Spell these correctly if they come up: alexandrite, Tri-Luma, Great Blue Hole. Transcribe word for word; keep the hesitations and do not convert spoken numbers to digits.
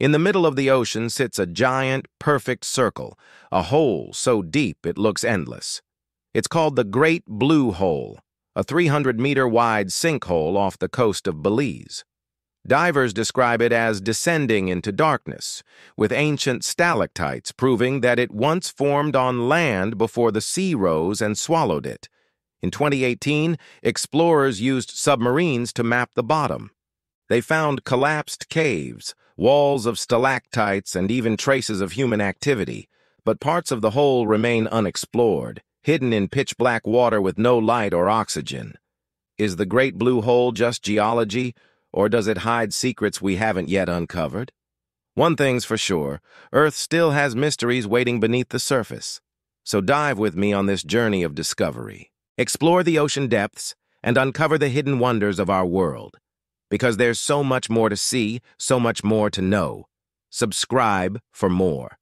In the middle of the ocean sits a giant, perfect circle, a hole so deep it looks endless. It's called the Great Blue Hole, a three hundred meter wide sinkhole off the coast of Belize. Divers describe it as descending into darkness, with ancient stalactites proving that it once formed on land before the sea rose and swallowed it. In twenty eighteen, explorers used submarines to map the bottom. They found collapsed caves, walls of stalactites, and even traces of human activity, but parts of the hole remain unexplored, hidden in pitch-black water with no light or oxygen. Is the Great Blue Hole just geology, or does it hide secrets we haven't yet uncovered? One thing's for sure, Earth still has mysteries waiting beneath the surface. So dive with me on this journey of discovery. Explore the ocean depths and uncover the hidden wonders of our world. Because there's so much more to see, so much more to know. Subscribe for more.